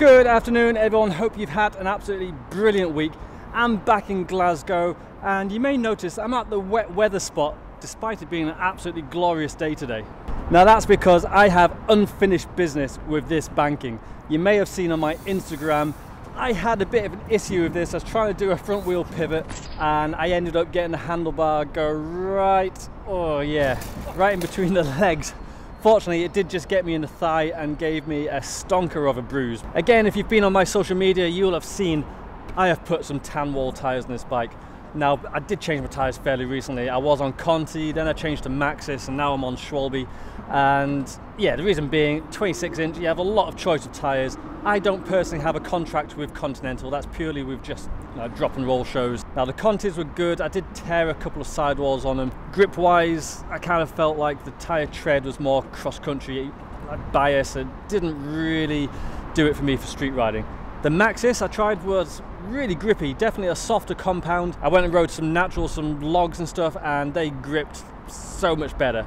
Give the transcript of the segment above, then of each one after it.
Good afternoon everyone, hope you've had an absolutely brilliant week. I'm back in Glasgow and you may notice I'm at the wet weather spot despite it being an absolutely glorious day today. Now that's because I have unfinished business with this banking. You may have seen on my Instagram I had a bit of an issue with this. I was trying to do a front wheel pivot and I ended up getting the handlebar go right, right in between the legs. Fortunately, it did just get me in the thigh and gave me a stonker of a bruise. Again, if you've been on my social media, you'll have seen I have put some tan wall tires on this bike. Now, I did change my tires fairly recently. I was on Conti, then I changed to Maxxis, and now I'm on Schwalbe. And yeah, the reason being, 26 inch, you have a lot of choice of tires. I don't personally have a contract with Continental. That's purely with just drop and roll shows. Now, the Contis were good. I did tear a couple of sidewalls on them. Grip wise, I kind of felt like the tire tread was more cross country bias. It didn't really do it for me for street riding. The Maxxis I tried was really grippy, definitely a softer compound. I went and rode some naturals, some logs and stuff, and they gripped so much better.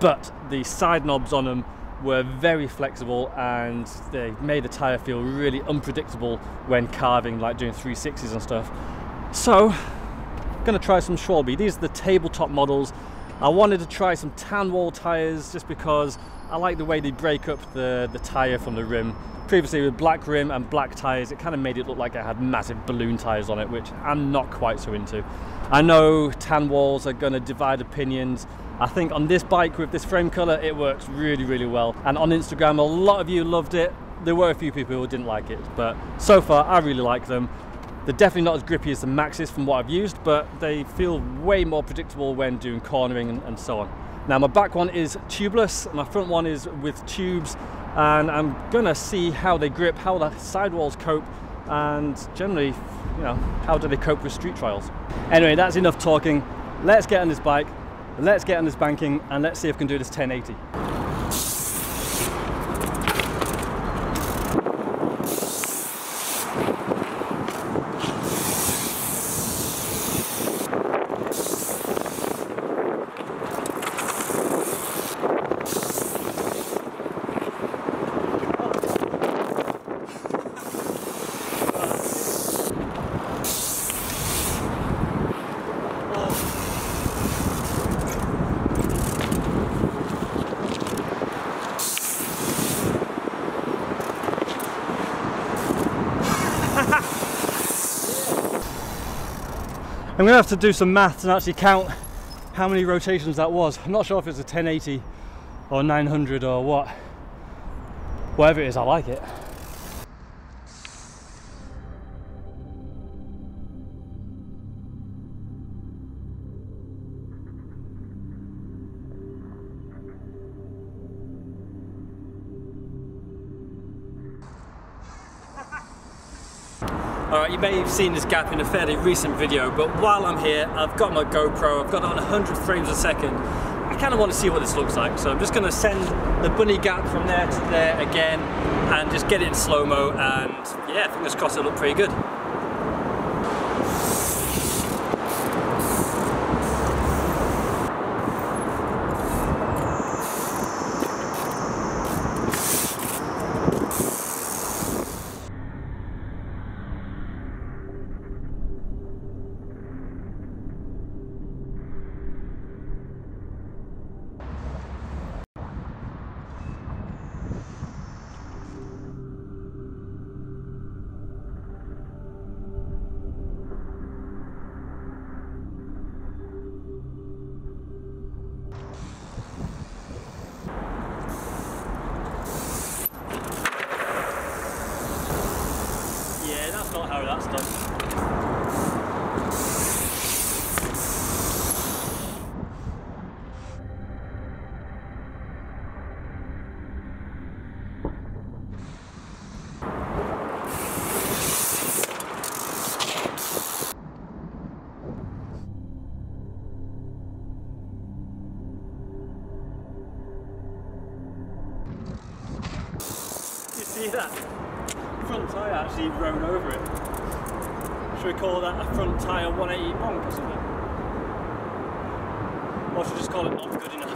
But the side knobs on them were very flexible and they made the tire feel really unpredictable when carving, like doing 360s and stuff. So, I'm gonna try some Schwalbe. These are the Tabletop models. I wanted to try some tan wall tires just because I like the way they break up the tire from the rim. Previously with black rim and black tires, it kind of made it look like I had massive balloon tires on it, which I'm not quite so into. I know tan walls are gonna divide opinions. I think on this bike with this frame color, it works really, really well. And on Instagram, a lot of you loved it. There were a few people who didn't like it, but so far I really like them. They're definitely not as grippy as the Maxxis from what I've used, but they feel way more predictable when doing cornering and so on. Now my back one is tubeless, my front one is with tubes, and I'm gonna see how they grip, how the sidewalls cope, and generally, how do they cope with street trials. Anyway, that's enough talking. Let's get on this bike, let's get on this banking, and let's see if we can do this 1080. I'm gonna have to do some maths and actually count how many rotations that was. I'm not sure if it's a 1080 or 900 or what. Whatever it is, I like it. Alright, you may have seen this gap in a fairly recent video, but while I'm here, I've got my GoPro, I've got it on 100 frames a second. I kind of want to see what this looks like, so I'm just going to send the bunny gap from there to there again, and just get it in slow-mo, and yeah, fingers crossed it'll look pretty good. That's done. Did you see that? Front tire actually rolled over it. Should we call that a front tyre 180 bonk or something? Or should we just call it not good enough?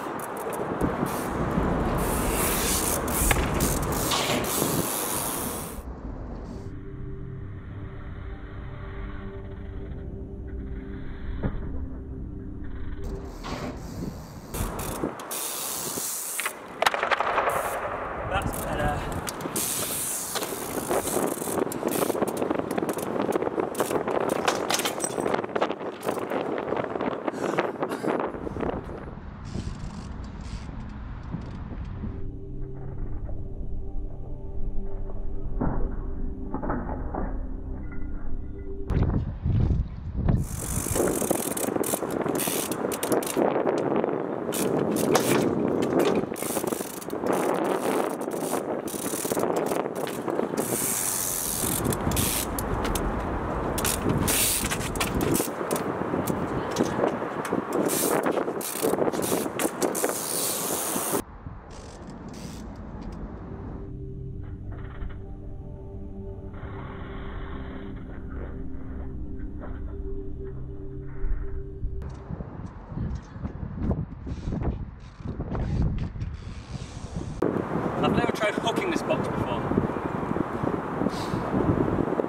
looking this box before.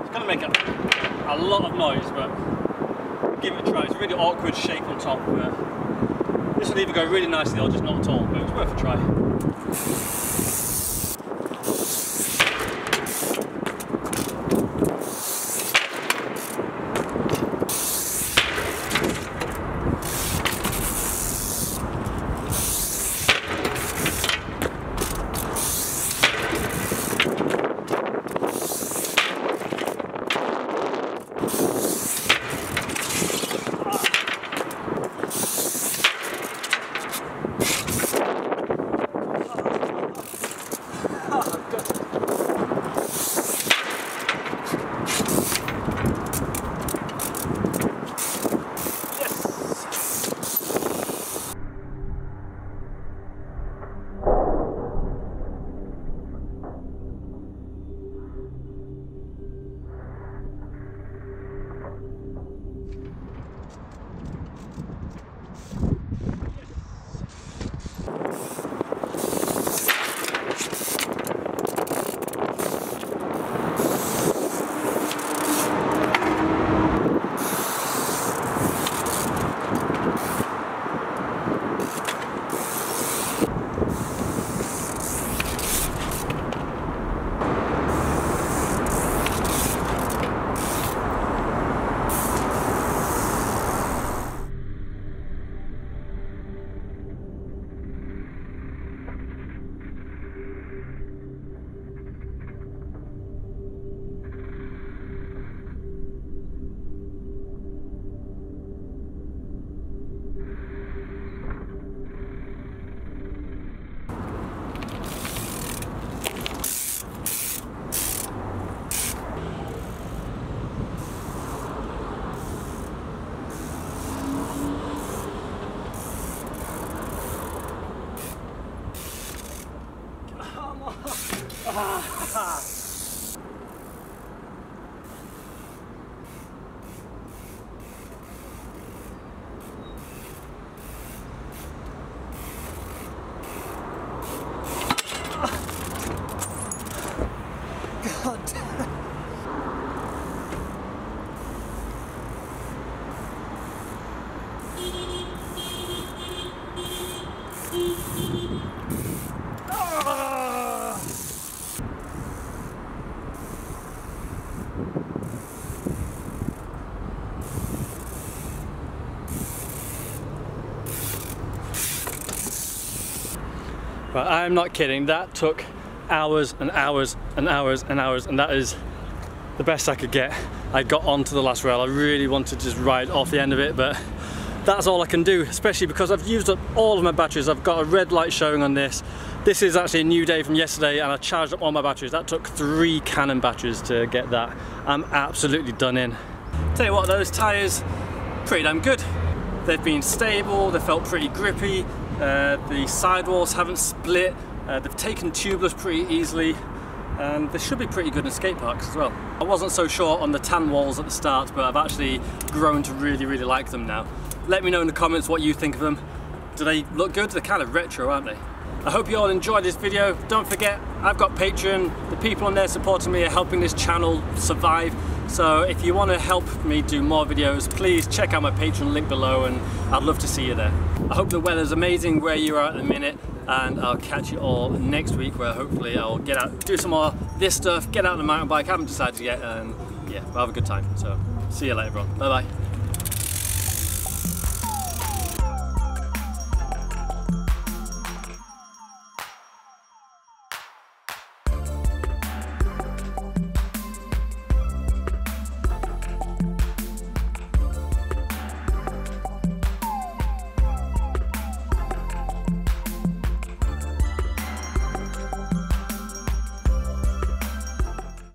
It's going to make a lot of noise, but give it a try. It's a really awkward shape on top, but this will either go really nicely or just not at all, but it's worth a try. But I'm not kidding, that took hours and hours and hours and hours, and that is the best I could get. I got onto the last rail. I really wanted to just ride off the end of it, but that's all I can do, especially because I've used up all of my batteries. I've got a red light showing on this. This is actually a new day from yesterday, and I charged up all my batteries. That took 3 Canon batteries to get that. I'm absolutely done in. Tell you what, those tyres, pretty damn good. They've been stable, they felt pretty grippy. The sidewalls haven't split, they've taken tubeless pretty easily, and they should be pretty good in skate parks as well. I wasn't so sure on the tan walls at the start, but I've actually grown to really like them now. Let me know in the comments what you think of them. Do they look good? They're kind of retro, aren't they? I hope you all enjoyed this video. Don't forget, I've got Patreon. The people on there supporting me are helping this channel survive. So if you want to help me do more videos, please check out my Patreon link below, and I'd love to see you there. I hope the weather's amazing where you are at the minute, and I'll catch you all next week, where hopefully I'll get out, do some more of this stuff, get out on the mountain bike. I haven't decided yet, and yeah, we'll have a good time. So see you later, everyone. Bye bye.